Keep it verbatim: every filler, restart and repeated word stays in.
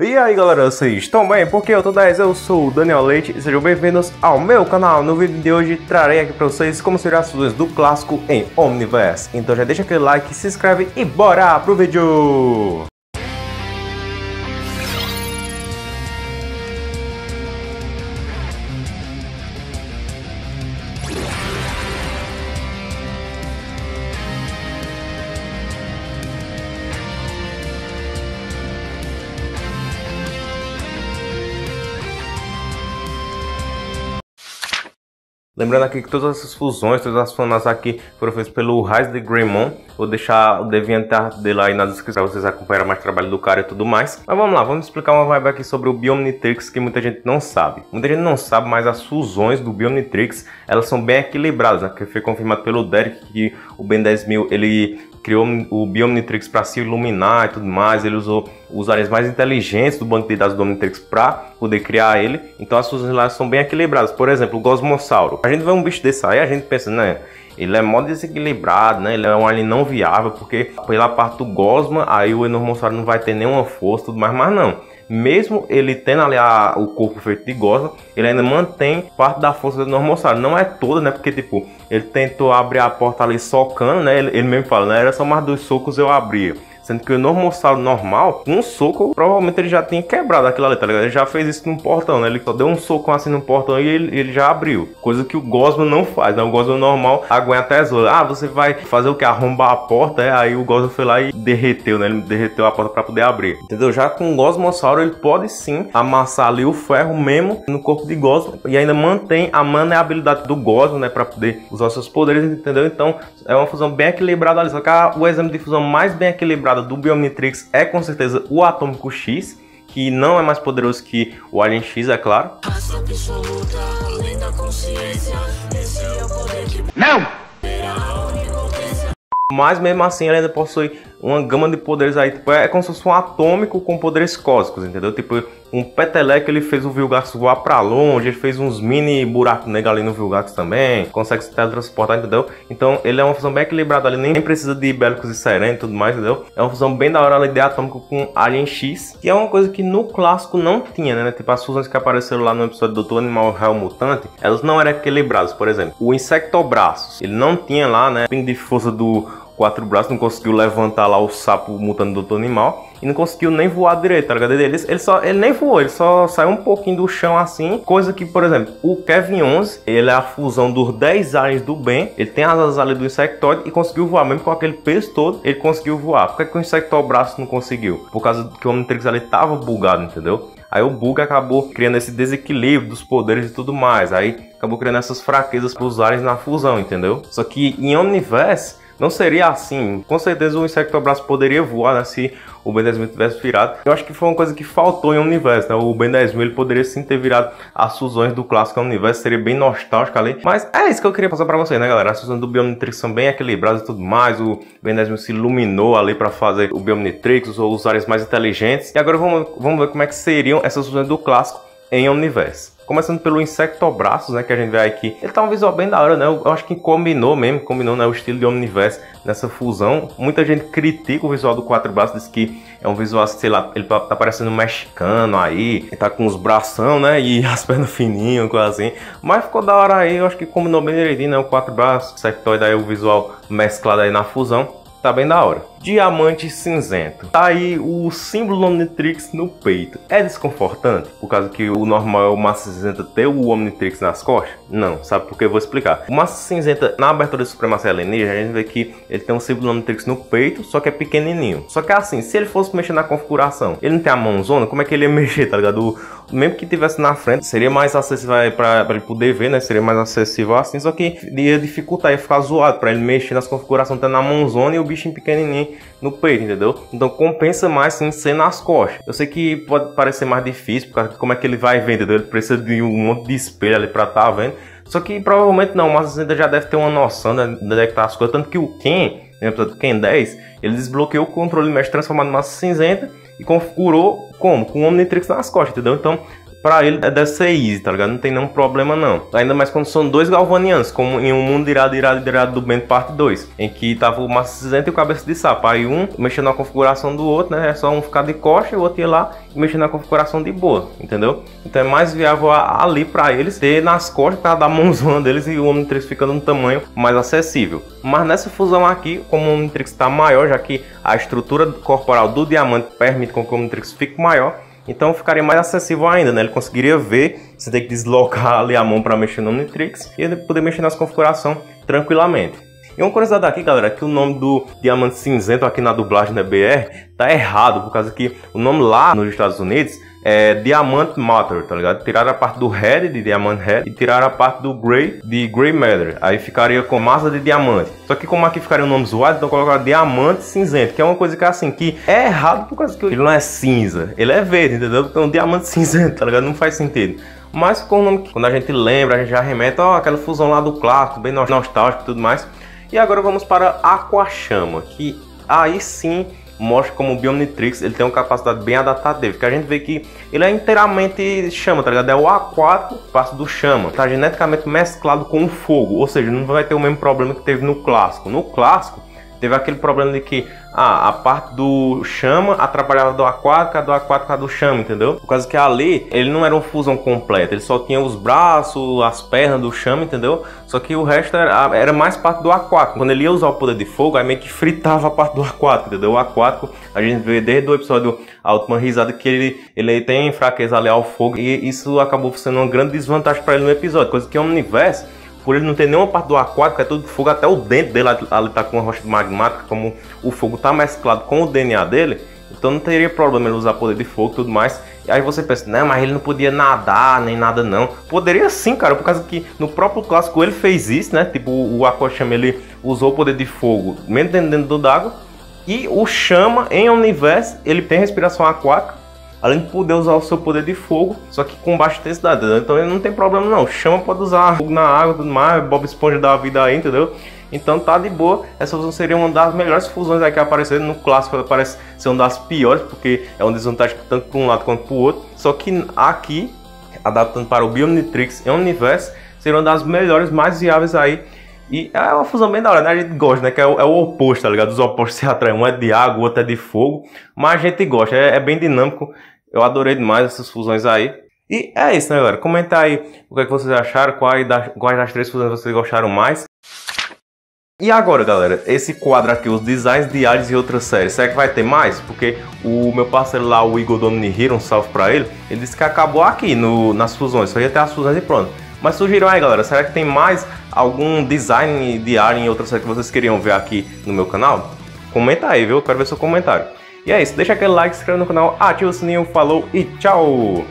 E aí galera, vocês estão bem? Porque eu tô dez, eu sou o Daniel Leite e sejam bem-vindos ao meu canal. No vídeo de hoje trarei aqui pra vocês como serão as duas do clássico em Omniverse. Então já deixa aquele like, se inscreve e bora pro vídeo! Lembrando aqui que todas essas fusões, todas as fanas aqui foram feitas pelo RZGMon. Vou deixar o DeviantArt dele aí na descrição para vocês acompanharem mais o trabalho do cara e tudo mais. Mas vamos lá, vamos explicar uma vibe aqui sobre o Biomnitrix que muita gente não sabe. Muita gente não sabe, mas as fusões do Biomnitrix, elas são bem equilibradas, né? Que foi confirmado pelo Derek que o Ben dez mil, ele criou o Biomnitrix para se iluminar e tudo mais. Ele usou os aliens mais inteligentes do banco de dados do Omnitrix para poder criar ele. Então as fusões lá são bem equilibradas. Por exemplo, o Gosmossauro. A gente vê um bicho desse aí, a gente pensa, né? Ele é mó desequilibrado, né? Ele é um alien não viável, porque pela parte do Gosma, aí o Enormossauro não vai ter nenhuma força e tudo mais, mas não. Mesmo ele tendo ali a, o corpo feito de Gosma, ele ainda mantém parte da força do Normossauro. Não é toda, né? Porque, tipo, ele tentou abrir a porta ali socando, né? Ele, ele mesmo fala, né? Era só mais dois socos eu abria. Sendo que o Normossauro normal, um soco, provavelmente ele já tinha quebrado aquilo ali, tá ligado? Ele já fez isso num portão, né? Ele só deu um soco assim no portão e ele, ele já abriu. Coisa que o Gosma não faz, né? O Gosma normal aguenta a tesoura. Ah, você vai fazer o que? Arrombar a porta, é? Aí o Gosma foi lá e derreteu, né? Ele derreteu a porta pra poder abrir. Entendeu? Já com o Gosmossauro, ele pode sim amassar ali o ferro mesmo no corpo de Gosma e ainda mantém a maneabilidade do Gosma, né? Pra poder usar seus poderes, entendeu? Então, é uma fusão bem equilibrada ali. Só que a, o exemplo de fusão mais bem equilibrada do Biomnitrix é com certeza o Atômico X, que não é mais poderoso que o Alien X, é claro. Não! Mas mesmo assim ele ainda possui uma gama de poderes aí, tipo, é como se fosse um atômico com poderes cósmicos, entendeu? Tipo, um Petelec, ele fez o Vilgax voar pra longe, ele fez uns mini buracos negros ali no Vilgax também, consegue se teletransportar, entendeu? Então ele é uma fusão bem equilibrada ali, nem precisa de bélicos e serena e tudo mais, entendeu? É uma fusão bem da hora ali de atômico com Alien X, que é uma coisa que no clássico não tinha, né? Tipo, as fusões que apareceram lá no episódio do Doutor Animal Real Mutante, elas não eram equilibradas. Por exemplo, o Insectobraços, ele não tinha lá, né, ping de força do Quatro Braços, não conseguiu levantar lá o sapo mutante do Doutor Animal e não conseguiu nem voar direito, tá ligado? Ele, ele, só, ele nem voou, ele só saiu um pouquinho do chão assim. Coisa que, por exemplo, o Kevin onze, ele é a fusão dos dez aliens do Ben. Ele tem as asas ali do Insectoide e conseguiu voar, mesmo com aquele peso todo, ele conseguiu voar. Por que, é que o Insectobraço não conseguiu? Por causa que o Omnitrix ali tava bugado, entendeu? Aí o bug acabou criando esse desequilíbrio dos poderes e tudo mais. Aí acabou criando essas fraquezas pros aliens na fusão, entendeu? Só que em Omniverse não seria assim. Com certeza o Insectobraço poderia voar, né, se o Ben dez mil tivesse virado. Eu acho que foi uma coisa que faltou em Omniverse, né? O Ben dez mil ele poderia sim ter virado as fusões do clássico Omniverse, seria bem nostálgico ali. Mas é isso que eu queria passar pra vocês, né, galera? As fusões do Biomnitrix são bem equilibradas e tudo mais. O Ben dez mil se iluminou ali pra fazer o Biomnitrix, ou os áreas mais inteligentes. E agora vamos, vamos ver como é que seriam essas fusões do clássico em Omniverse. Começando pelo Insectobraços, né, que a gente vê aqui. Ele tá um visual bem da hora, né? Eu acho que combinou mesmo, combinou, né, o estilo de Omniverse nessa fusão. Muita gente critica o visual do Quatro Braços, diz que é um visual, sei lá, ele tá parecendo mexicano aí. Ele tá com os bração, né, e as pernas fininhas, coisa assim. Mas ficou da hora aí, eu acho que combinou bem direitinho, né, o Quatro Braços, o Insectoide aí, o visual mesclado aí na fusão. Tá bem da hora. Diamante Cinzenta. Tá aí o símbolo do Omnitrix no peito. É desconfortante? Por causa que o normal é o Massa Cinzenta ter o Omnitrix nas costas? Não, sabe por que? Eu vou explicar. O Massa Cinzenta, na abertura de Supremacia Alienígena, a gente vê que ele tem um símbolo do Omnitrix no peito, só que é pequenininho. Só que assim, se ele fosse mexer na configuração, ele não tem a mãozona, como é que ele ia mexer, tá ligado? Mesmo que tivesse na frente, seria mais acessível para ele poder ver, né? Seria mais acessível assim, só que ia dificultar, ia ficar zoado para ele mexer nas configurações, tá na mãozona e o bichinho pequenininho no peito, entendeu? Então compensa mais sim ser nas costas. Eu sei que pode parecer mais difícil, porque como é que ele vai ver, entendeu? Ele precisa de um monte de espelho ali pra tá vendo. Só que provavelmente não, mas você ainda já deve ter uma noção de onde é que tá as coisas. Tanto que o Ken, no episódio do Ken dez, ele desbloqueou o controle mesh transformado em Massa Cinzenta e configurou como? Com o Omnitrix nas costas, entendeu? Então, pra ele deve ser easy, tá ligado? Não tem nenhum problema não. Ainda mais quando são dois galvanianos, como em Um Mundo Irado, Irado, Irado do Ben parte dois, em que tava o Massa Cinzenta e o Cabeça de Sapo. Aí um mexendo na configuração do outro, né? É só um ficar de costa e o outro ir lá e mexer na configuração de boa, entendeu? Então é mais viável ali pra eles ter nas costas pra dar mãozona deles e o Omnitrix ficando num tamanho mais acessível. Mas nessa fusão aqui, como o Omnitrix tá maior, já que a estrutura corporal do diamante permite com que o Omnitrix fique maior, então ficaria mais acessível ainda, né? Ele conseguiria ver, você tem que deslocar ali a mão para mexer no Omnitrix e ele poder mexer nas configurações tranquilamente. E uma curiosidade aqui, galera, que o nome do Diamante Cinzento aqui na dublagem da B R tá errado, por causa que o nome lá nos Estados Unidos é Diamante Matter, tá ligado? Tiraram a parte do Head de Diamante Head e tiraram a parte do Grey de Grey Matter. Aí ficaria com Massa de Diamante. Só que como aqui ficaria o nome zoado, então colocaram Diamante Cinzento, que é uma coisa que é assim, que é errado por causa que ele não é cinza, ele é verde, entendeu? Então Diamante Cinzento, tá ligado? Não faz sentido. Mas com o nome que quando a gente lembra, a gente já remete, ó, aquela fusão lá do clássico, bem nostálgico e tudo mais. E agora vamos para Aqua Chama, que aí sim mostra como o Biomnitrix ele tem uma capacidade bem adaptativa, que a gente vê que ele é inteiramente chama, tá ligado? É o A quatro, parte do chama, tá geneticamente mesclado com o fogo, ou seja, não vai ter o mesmo problema que teve no clássico. No clássico teve aquele problema de que ah, a parte do chama atrapalhava do A quatro, a do A quatro, a do chama, entendeu? Por causa que ali ele não era uma fusão completa, ele só tinha os braços, as pernas do chama, entendeu? Só que o resto era, era mais parte do A quatro. Quando ele ia usar o poder de fogo, aí meio que fritava a parte do A quatro, entendeu? O A quatro, a gente vê desde o episódio A Última Risada que ele, ele tem fraqueza ali ao fogo, e isso acabou sendo uma grande desvantagem para ele no episódio, coisa que é um universo. Por ele não ter nenhuma parte do aquático, é tudo fogo, até o dente dele ali tá com a rocha magmática, como o fogo tá mesclado com o D N A dele, então não teria problema ele usar poder de fogo e tudo mais. E aí você pensa, não, mas ele não podia nadar nem nada não. Poderia sim, cara, por causa que no próprio clássico ele fez isso, né? Tipo, o Aqua Chama ele usou o poder de fogo, mesmo dentro d'água, e o Chama em Omniverse, ele tem respiração aquática, além de poder usar o seu poder de fogo, só que com baixa intensidade, né? Então ele não tem problema não. Chama pode usar fogo na água, tudo mais, Bob Esponja da vida aí, entendeu? Então tá de boa. Essa fusão seria uma das melhores fusões aqui aparecendo. No clássico ela parece ser uma das piores, porque é uma desvantagem tanto para um lado quanto para o outro. Só que aqui, adaptando para o Biomnitrix e o Universo, seria uma das melhores, mais viáveis aí. E é uma fusão bem da hora, né? A gente gosta, né? Que é o, é o oposto, tá ligado? Os opostos se atraem. Um é de água, o outro é de fogo. Mas a gente gosta, é, é bem dinâmico. Eu adorei demais essas fusões aí. E é isso, né, galera? Comenta aí o que, é que vocês acharam, quais das, quais das três fusões vocês gostaram mais. E agora, galera, esse quadro aqui, os designs de aliens e outras séries, será que vai ter mais? Porque o meu parceiro lá, o Igor Dono Nihira, um salve pra ele, ele disse que acabou aqui no, nas fusões, só ia ter as fusões e pronto. Mas surgiram aí, galera, será que tem mais algum design de alien e outra série que vocês queriam ver aqui no meu canal? Comenta aí, viu? Eu quero ver seu comentário. E é isso, deixa aquele like, se inscreve no canal, ativa o sininho, falou e tchau!